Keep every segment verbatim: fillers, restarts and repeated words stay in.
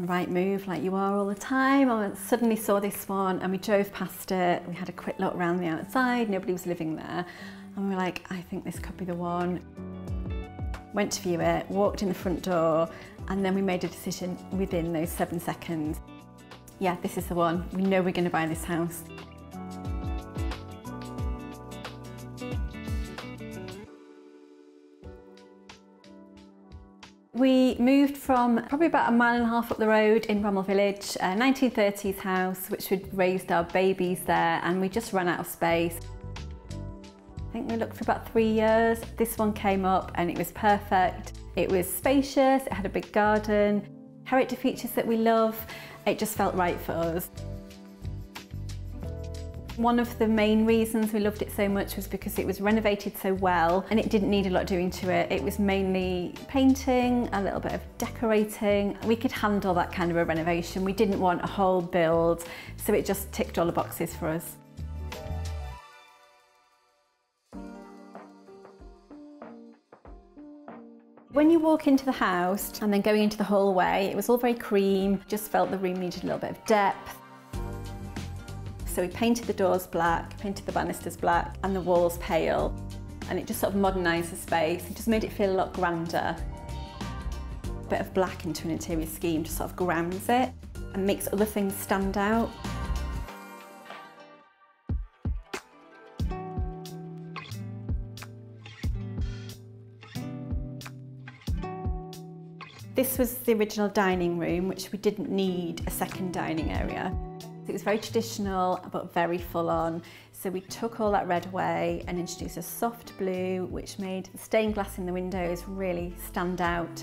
on Rightmove like you are all the time. I suddenly saw this one and we drove past it. We had a quick look around the outside, nobody was living there. And we were like, I think this could be the one. Went to view it, walked in the front door, and then we made a decision within those seven seconds. Yeah, this is the one. We know we're going to buy this house. We moved from probably about a mile and a half up the road in Rommel Village, a nineteen thirties house, which we'd raised our babies there, and we just ran out of space. I think we looked for about three years. This one came up and it was perfect. It was spacious, it had a big garden, character features that we love. It just felt right for us. One of the main reasons we loved it so much was because it was renovated so well and it didn't need a lot doing to it. It was mainly painting, a little bit of decorating. We could handle that kind of a renovation. We didn't want a whole build, so it just ticked all the boxes for us. When you walk into the house and then going into the hallway, it was all very cream. Just felt the room needed a little bit of depth. So we painted the doors black, painted the banisters black and the walls pale, and it just sort of modernised the space and just made it feel a lot grander. A bit of black into an interior scheme just sort of grounds it and makes other things stand out. This was the original dining room, which we didn't need a second dining area. It was very traditional, but very full-on. So we took all that red away and introduced a soft blue, which made the stained glass in the windows really stand out.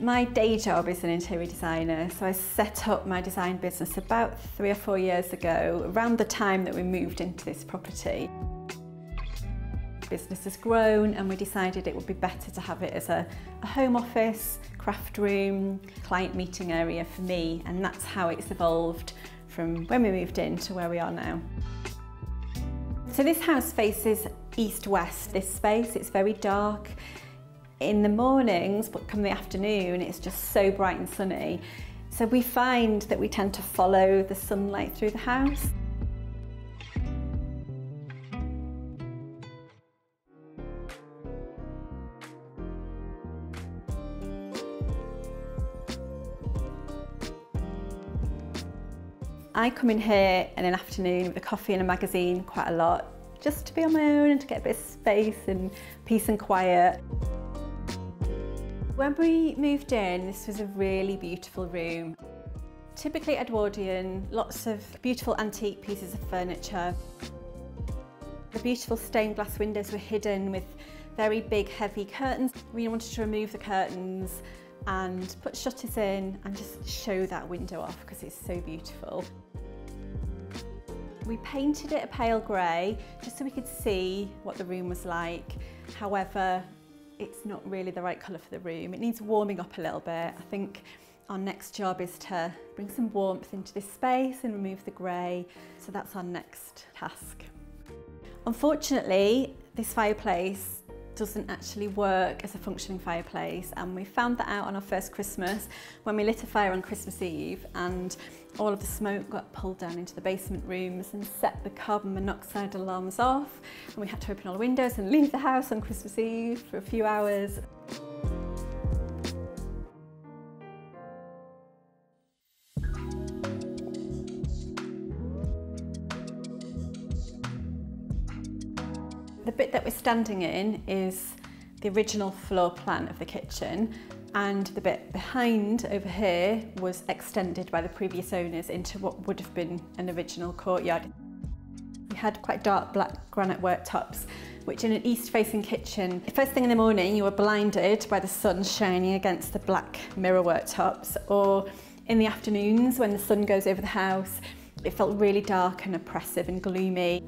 My day job is an interior designer, so I set up my design business about three or four years ago, around the time that we moved into this property. The business has grown and we decided it would be better to have it as a, a home office, craft room, client meeting area for me, and that's how it's evolved from when we moved in to where we are now. So this house faces east-west, this space. It's very dark in the mornings, but come the afternoon it's just so bright and sunny. So we find that we tend to follow the sunlight through the house. I come in here in an afternoon with a coffee and a magazine quite a lot, just to be on my own and to get a bit of space and peace and quiet. When we moved in, this was a really beautiful room. Typically Edwardian, lots of beautiful antique pieces of furniture. The beautiful stained glass windows were hidden with very big, heavy curtains. We wanted to remove the curtains and put shutters in and just show that window off because it's so beautiful. We painted it a pale grey just so we could see what the room was like. However, it's not really the right colour for the room. It needs warming up a little bit. I think our next job is to bring some warmth into this space and remove the grey. So that's our next task. Unfortunately, this fireplace doesn't actually work as a functioning fireplace, and we found that out on our first Christmas when we lit a fire on Christmas Eve and all of the smoke got pulled down into the basement rooms and set the carbon monoxide alarms off, and we had to open all the windows and leave the house on Christmas Eve for a few hours. The bit that we're standing in is the original floor plan of the kitchen, and the bit behind over here was extended by the previous owners into what would have been an original courtyard. We had quite dark black granite worktops, which in an east-facing kitchen, first thing in the morning you were blinded by the sun shining against the black mirror worktops, or in the afternoons when the sun goes over the house it felt really dark and oppressive and gloomy.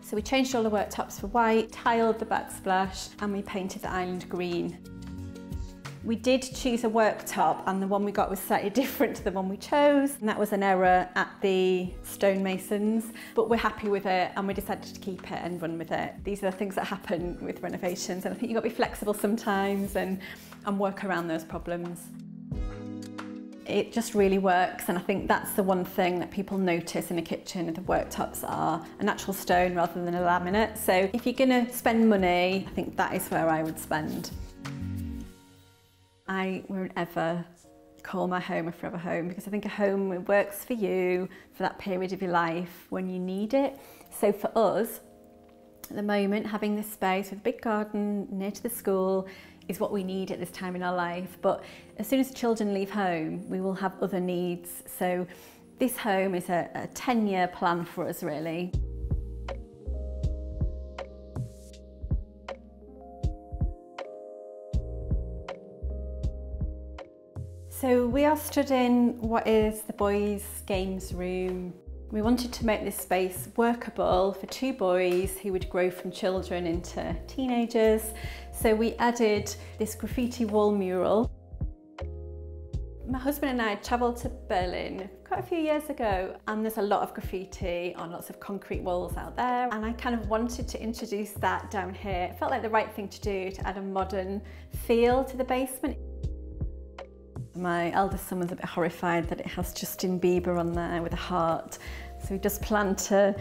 So we changed all the worktops for white, tiled the backsplash, and we painted the island green. We did choose a worktop, and the one we got was slightly different to the one we chose, and that was an error at the stonemasons, but we're happy with it and we decided to keep it and run with it. These are the things that happen with renovations, and I think you've got to be flexible sometimes and, and work around those problems. It just really works, and I think that's the one thing that people notice in a kitchen. The worktops are a natural stone rather than a laminate, so if you're going to spend money, I think that is where I would spend. I won't ever call my home a forever home, because I think a home works for you for that period of your life when you need it. So for us, at the moment, having this space with a big garden near to the school is what we need at this time in our life. But as soon as the children leave home, we will have other needs. So this home is a, a ten-year plan for us, really. So we are stood in what is the boys' games room. We wanted to make this space workable for two boys who would grow from children into teenagers. So we added this graffiti wall mural. My husband and I travelled to Berlin quite a few years ago, and there's a lot of graffiti on lots of concrete walls out there, and I kind of wanted to introduce that down here. It felt like the right thing to do to add a modern feel to the basement. My eldest son was a bit horrified that it has Justin Bieber on there with a heart, so we just planned to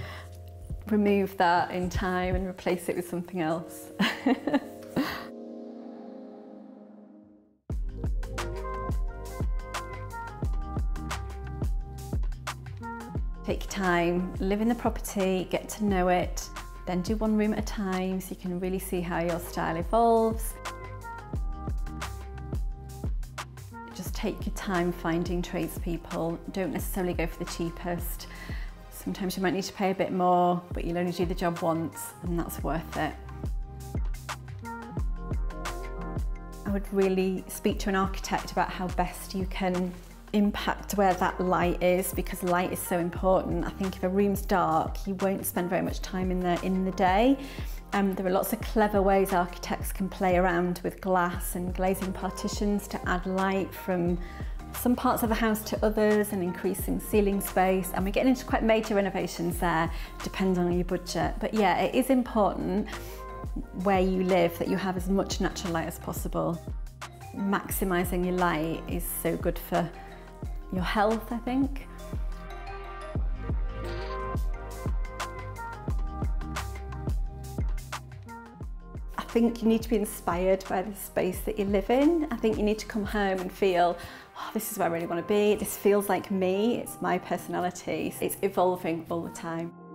remove that in time and replace it with something else. Take your time, live in the property, get to know it, then do one room at a time so you can really see how your style evolves. Take your time finding tradespeople. Don't necessarily go for the cheapest. Sometimes you might need to pay a bit more, but you'll only do the job once, and that's worth it. I would really speak to an architect about how best you can impact where that light is, because light is so important. I think if a room's dark, you won't spend very much time in there in the day. Um, there are lots of clever ways architects can play around with glass and glazing partitions to add light from some parts of the house to others and increasing ceiling space. And we're getting into quite major renovations there, depending on your budget. But yeah, it is important where you live that you have as much natural light as possible. Maximising your light is so good for your health, I think. I think you need to be inspired by the space that you live in. I think you need to come home and feel, oh, this is where I really want to be. This feels like me. It's my personality. It's evolving all the time.